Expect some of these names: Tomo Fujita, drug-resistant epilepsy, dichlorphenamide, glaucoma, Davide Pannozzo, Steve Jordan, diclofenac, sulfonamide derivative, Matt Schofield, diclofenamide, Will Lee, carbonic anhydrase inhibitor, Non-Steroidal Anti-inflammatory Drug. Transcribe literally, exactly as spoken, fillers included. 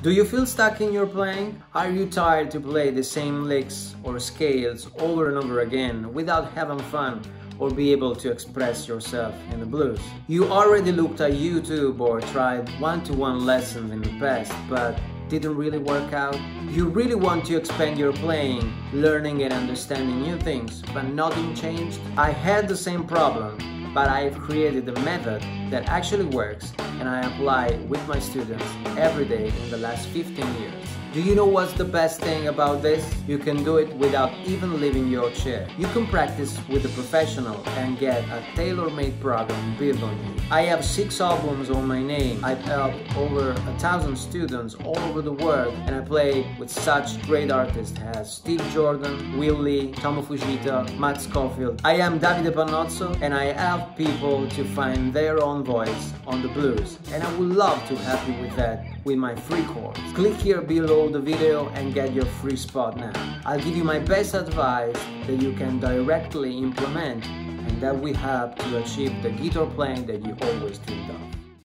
Do you feel stuck in your playing? Are you tired to play the same licks or scales over and over again without having fun or be able to express yourself in the blues? You already looked at YouTube or tried one-to-one lessons in the past, but didn't really work out? You really want to expand your playing, learning and understanding new things, but nothing changed? I had the same problem, but I have created a method that actually works and I apply with my students every day in the last fifteen years. Do you know what's the best thing about this? You can do it without even leaving your chair. You can practice with a professional and get a tailor-made program built on you. I have six albums on my name. I've helped over a thousand students all over the world, and I play with such great artists as Steve Jordan, Will Lee, Tomo Fujita, Matt Schofield. I am Davide Pannozzo, and I help people to find their own voice on the blues, and I would love to help you with that with my free course. Click here below the video and get your free spot now. I'll give you my best advice that you can directly implement and that will help to achieve the guitar playing that you always dreamed of.